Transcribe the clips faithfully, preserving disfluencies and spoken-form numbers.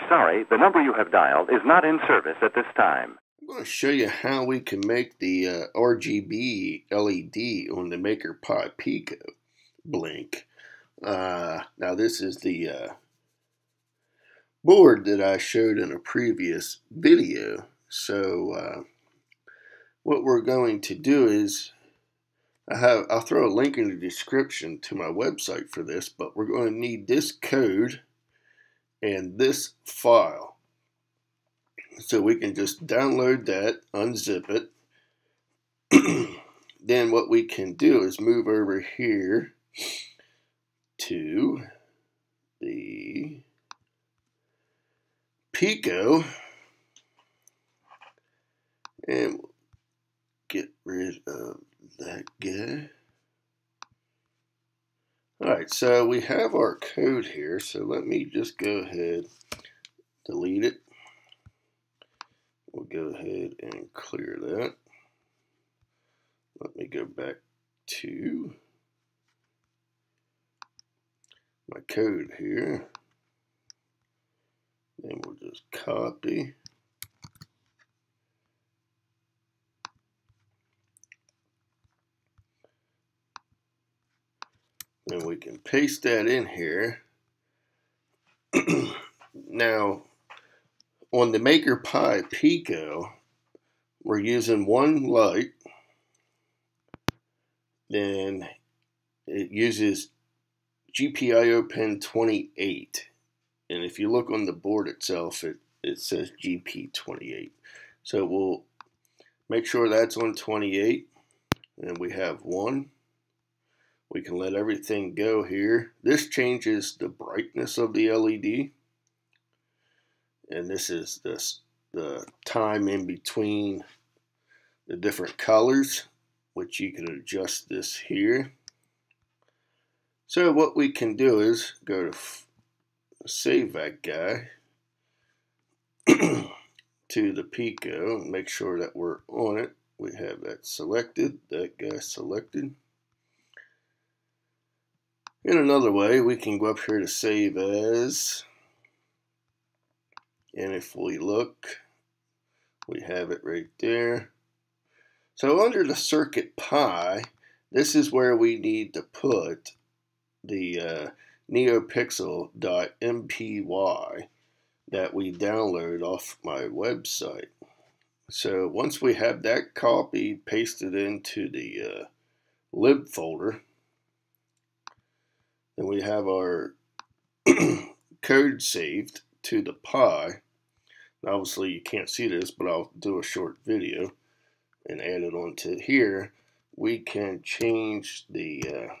We're sorry, the number you have dialed is not in service at this time. I'm going to show you how we can make the uh, R G B L E D on the Maker Pi Pico blink. Uh, now this is the uh, board that I showed in a previous video. So uh, what we're going to do is I have, I'll throw a link in the description to my website for this, but we're going to need this code and this file. So we can just download that, unzip it. Then what we can do is move over here to the Pico and we'll get rid of that guy. Alright, so we have our code here, so let me just go ahead, delete it. We'll go ahead and clear that. Let me go back to my code here. Then we'll just copy. And we can paste that in here. Now, on the Maker Pi Pico, we're using one light. Then it uses G P I O pin twenty-eight. And if you look on the board itself, it, it says G P twenty-eight. So we'll make sure that's on twenty-eight. And we have one. We can let everything go here. This changes the brightness of the L E D. And this is this, the time in between the different colors, which you can adjust this here. So what we can do is go to save that guy to the Pico and make sure that we're on it. We have that selected, that guy selected. In another way, we can go up here to save as, and if we look, we have it right there. So under the CircuitPy, this is where we need to put the uh, NeoPixel dot M P Y that we download off my website. So once we have that copy pasted into the uh, lib folder, and we have our code saved to the Pi. Now obviously you can't see this, but I'll do a short video and add it onto here. We can change the uh,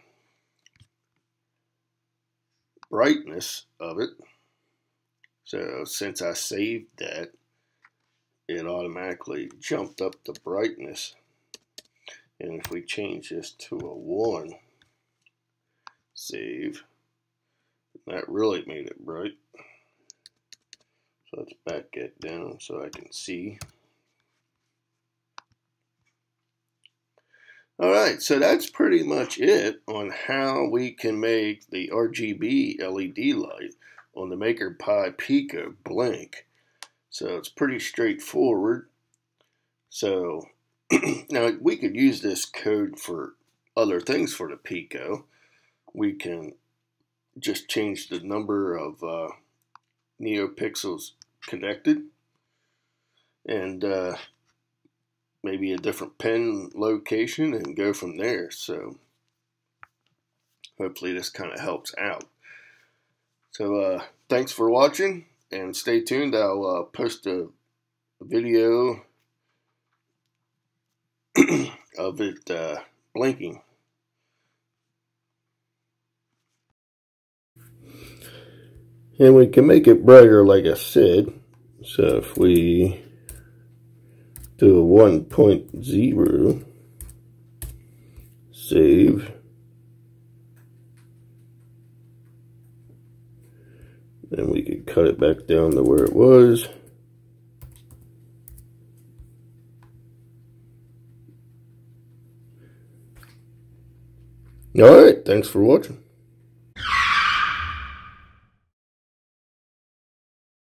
brightness of it. So since I saved that, it automatically jumped up the brightness. And if we change this to a one, save. That really made it bright. So let's back it down so I can see. Alright, so that's pretty much it on how we can make the R G B L E D light on the Maker Pi Pico blink. So it's pretty straightforward. So now we could use this code for other things for the Pico. We can just change the number of uh, NeoPixels connected and uh, maybe a different pin location and go from there. So hopefully this kind of helps out. So uh, thanks for watching and stay tuned. I'll uh, post a video of it uh, blinking. And we can make it brighter like I said. So if we do a one point zero, save. Then we could cut it back down to where it was. Alright, thanks for watching.